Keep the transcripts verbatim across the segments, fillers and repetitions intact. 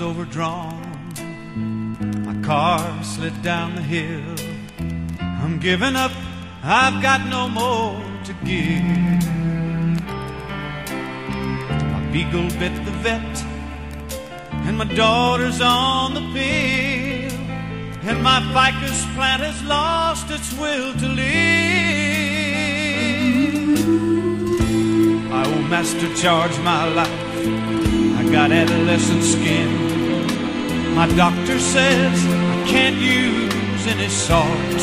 was overdrawn. My car slid down the hill. I'm giving up, I've got no more to give. My beagle bit the vet, and my daughter's on the pill, and my ficus plant has lost its will to live. My old master charged my life, I got adolescent skin. My doctor says I can't use any salt.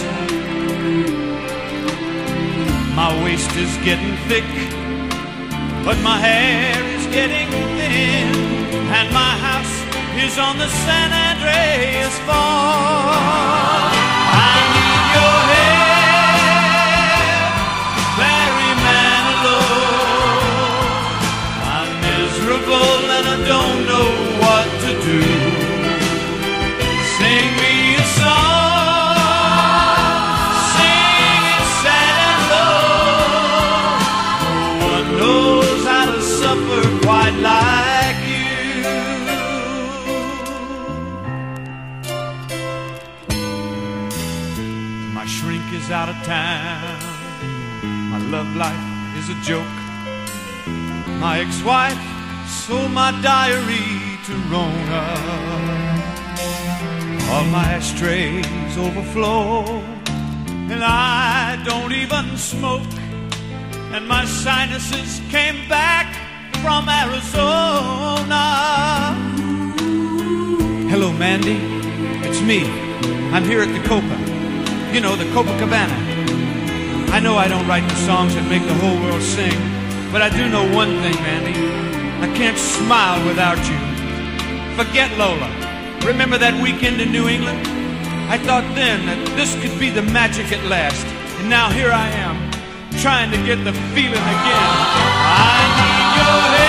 My waist is getting thick, but my hair is getting thin, and my house is on the San Andreas Fault. I need your help, Barry Manilow. I'm miserable and I don't know what to do. Sing me a song, sing it sad and low. No one knows how to suffer quite like you. My shrink is out of town, my love life is a joke. My ex-wife sold my diary to Rona. All my ashtrays overflow, and I don't even smoke, and my sinuses came back from Arizona. Hello, Mandy. It's me. I'm here at the Copa. You know, the Copacabana. I know I don't write the songs that make the whole world sing, but I do know one thing, Mandy. I can't smile without you. Forget Lola. Remember that weekend in New England? I thought then that this could be the magic at last. And now here I am, trying to get the feeling again. I need your help.